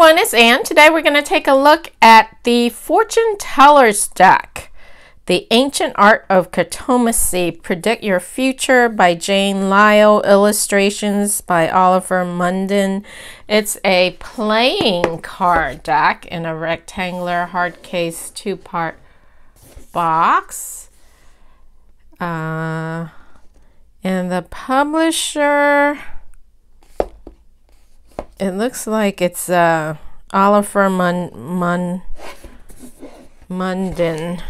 everyone, it's Anne. Today we're going to take a look at the Fortune-Teller's Deck, The Ancient Art of Cartomancy, Predict Your Future by Jane Lyle, illustrations by Oliver Munden. It's a playing card deck in a rectangular hardcase two-part box. And the publisher, it looks like it's Oliver Munden.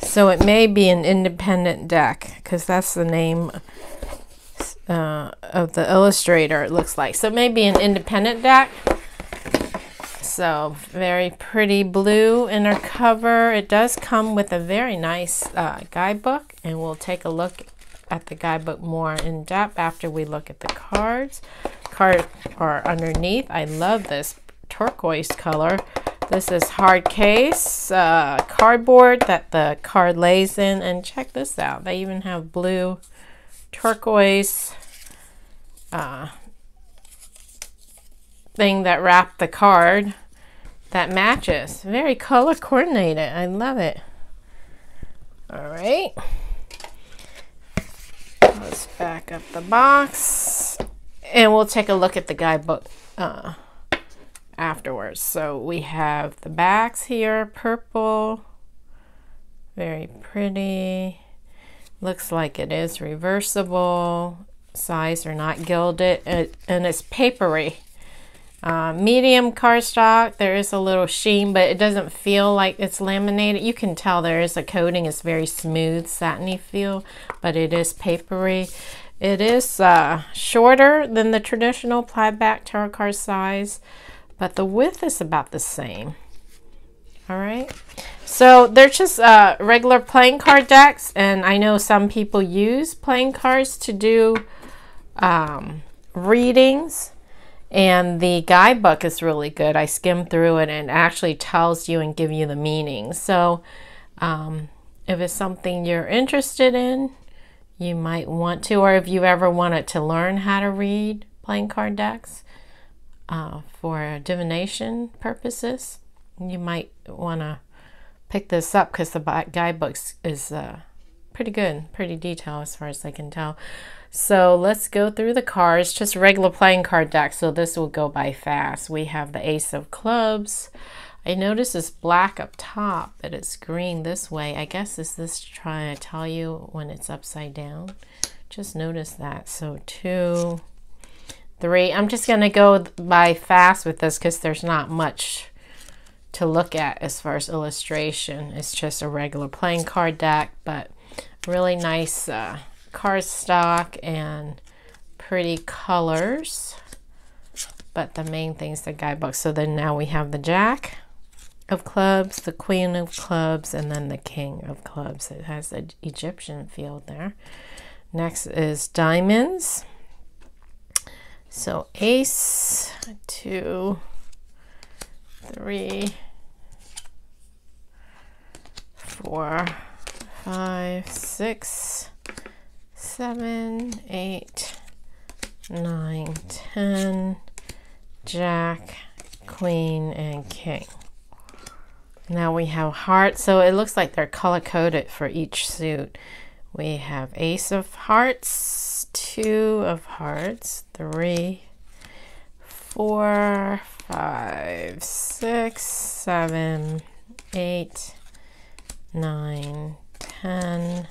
So it may be an independent deck because that's the name of the illustrator, it looks like. So it may be an independent deck. So very pretty blue inner cover. It does come with a very nice guidebook, and we'll take a look at the guidebook more in depth after we look at the cards. Cards are underneath. I love this turquoise color. This is hard case cardboard that the card lays in, and check this out. They even have blue, turquoise thing that wrapped the card that matches. Very color coordinated. I love it. All right, let's back up the box. And we'll take a look at the guidebook afterwards. So we have the backs here, purple, very pretty. Looks like it is reversible. Sides are not gilded, and it's papery. Medium cardstock. There is a little sheen, but it doesn't feel like it's laminated. You can tell there is a coating. It's very smooth, satiny feel, but it is papery. It is shorter than the traditional plaid back tarot card size, but the width is about the same. All right, so they're just regular playing card decks, and I know some people use playing cards to do readings, and the guidebook is really good. I skimmed through it and it actually tells you and gives you the meaning. So if it's something you're interested in, you might want to, or if you ever wanted to learn how to read playing card decks for divination purposes, you might want to pick this up because the guidebook is pretty good, pretty detailed as far as I can tell. So let's go through the cards, just regular playing card decks. So this will go by fast. We have the Ace of Clubs. I notice it's black up top, but it's green this way. I guess is this trying to tell you when it's upside down? Just notice that. So 2, 3. I'm just going to go by fast with this because there's not much to look at as far as illustration. It's just a regular playing card deck, but really nice cardstock and pretty colors. But the main thing is the guidebook. So then now we have the Jack of Clubs, the Queen of Clubs, and then the King of Clubs. It has an Egyptian field there. Next is diamonds. So ace, 2, 3, 4, 5, 6, 7, 8, 9, 10, Jack, Queen, and King. Now we have hearts. So it looks like they're color-coded for each suit. We have Ace of Hearts, 2 of Hearts, 3, 4, 5, 6, 7, 8, 9, 10.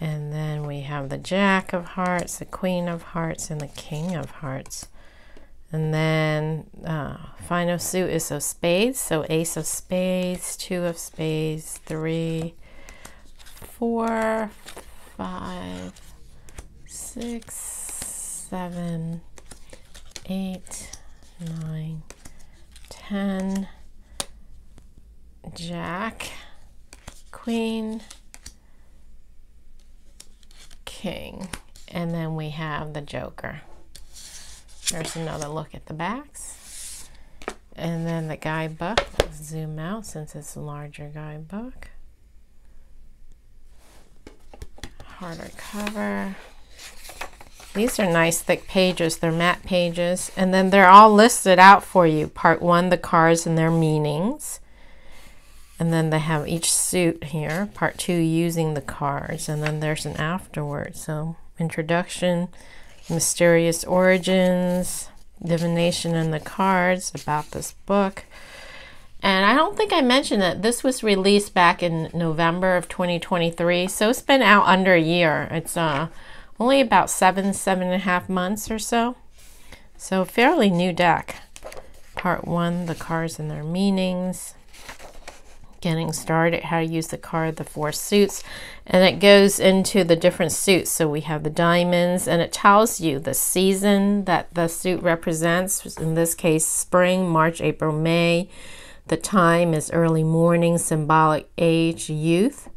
And then we have the Jack of Hearts, the Queen of Hearts, and the King of Hearts. And then final suit is of spades. So ace of spades, 2 of spades, 3, 4, 5, 6, 7, 8, 9, 10. Jack, Queen, King. And then we have the Joker. There's another look at the backs. And then the guidebook. Let's zoom out since it's a larger guidebook. Harder cover. These are nice thick pages. They're matte pages. And then they're all listed out for you. Part one, the cards and their meanings. And then they have each suit here. Part two, using the cards. And then there's an afterword. So introduction, mysterious origins, divination in the cards, about this book. And I don't think I mentioned that this was released back in November of 2023. So it's been out under a year. It's only about seven and a half months or so. So fairly new deck. Part one, the cards and their meanings. Getting started, how to use the card, the four suits, and it goes into the different suits. So we have the diamonds, and it tells you the season that the suit represents. In this case, spring, March, April, May. The time is early morning, symbolic age, youth,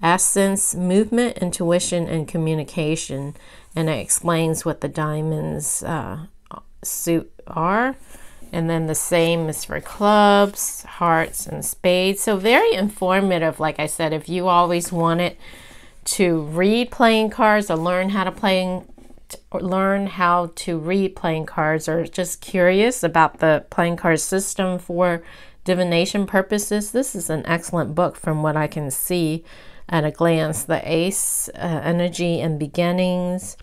essence, movement, intuition, and communication. And it explains what the diamonds suit are. And then the same is for clubs, hearts, and spades. So very informative. Like I said, if you always wanted to read playing cards or learn how to read playing cards, or just curious about the playing card system for divination purposes, this is an excellent book from what I can see at a glance. The ace, energy and beginnings.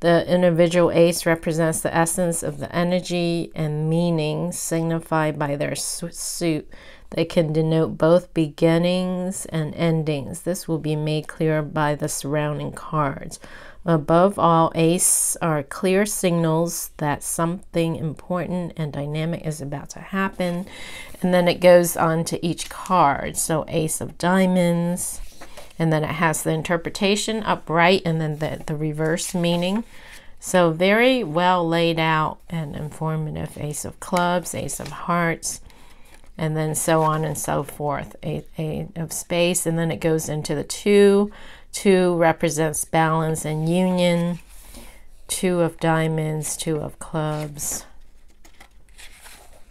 The individual ace represents the essence of the energy and meaning signified by their suit. They can denote both beginnings and endings. This will be made clear by the surrounding cards. Above all, aces are clear signals that something important and dynamic is about to happen. And then it goes on to each card. So ace of diamonds. And then it has the interpretation upright, and then the reverse meaning. So very well laid out and informative. Ace of clubs, ace of hearts, and then so on and so forth. Eight of space, and then it goes into the two. Two represents balance and union. Two of diamonds, two of clubs,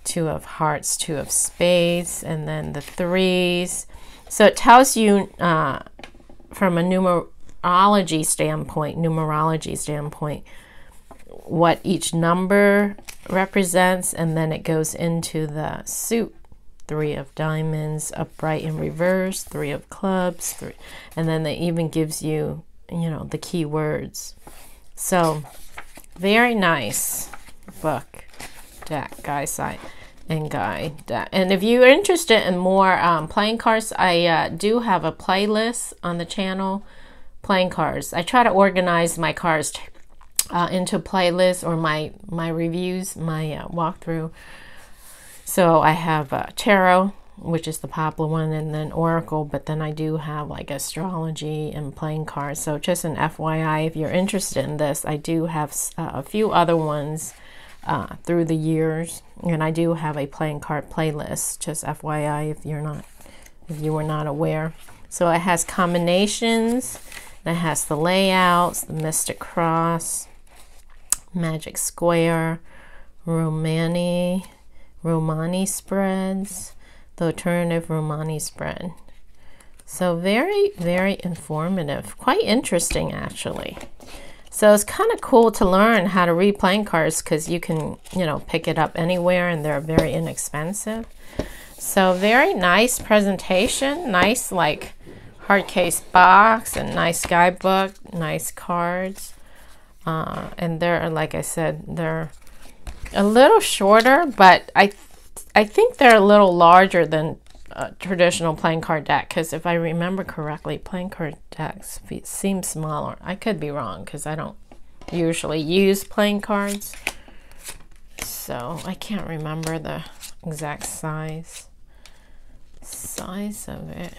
two of hearts, two of spades, and then the threes. So it tells you from a numerology standpoint, what each number represents, and then it goes into the suit. Three of diamonds, upright and reverse, three of clubs, three, and then it even gives you, you know, the key words. So very nice book, deck, guy side. And guide that. And if you're interested in more playing cards, I do have a playlist on the channel, playing cards. I try to organize my cards into playlists, or my reviews, my walkthrough. So I have tarot, which is the popular one, and then oracle, but then I do have like astrology and playing cards. So just an FYI, if you're interested in this, I do have a few other ones through the years, and I do have a playing card playlist, just FYI, if you were not aware. So it has combinations, it has the layouts, the mystic cross, magic square, Romani spreads, the alternative Romani spread. So very, very informative, quite interesting actually. So it's kind of cool to learn how to read playing cards, because you can, you know, pick it up anywhere, and they're very inexpensive. So very nice presentation, nice like hard case box, and nice guidebook, nice cards. And they're, like I said, they're a little shorter, but I think they're a little larger than a traditional playing card deck, because if I remember correctly, playing card decks seem smaller. I could be wrong, because I don't usually use playing cards, so I can't remember the exact size of it.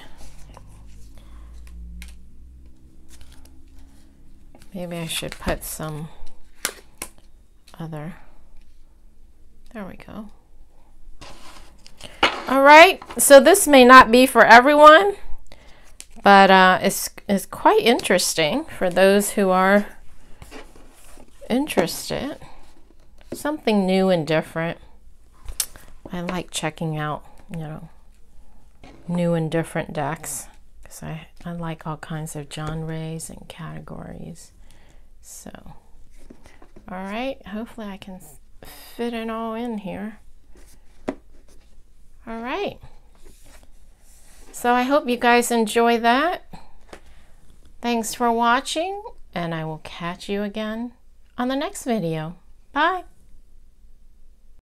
Maybe I should put some other, there we go. All right, so this may not be for everyone, but it's quite interesting for those who are interested. Something new and different. I like checking out, you know, new and different decks, because I like all kinds of genres and categories. So All right, hopefully I can fit it all in here. All right. So I hope you guys enjoy that. Thanks for watching, and I will catch you again on the next video. Bye.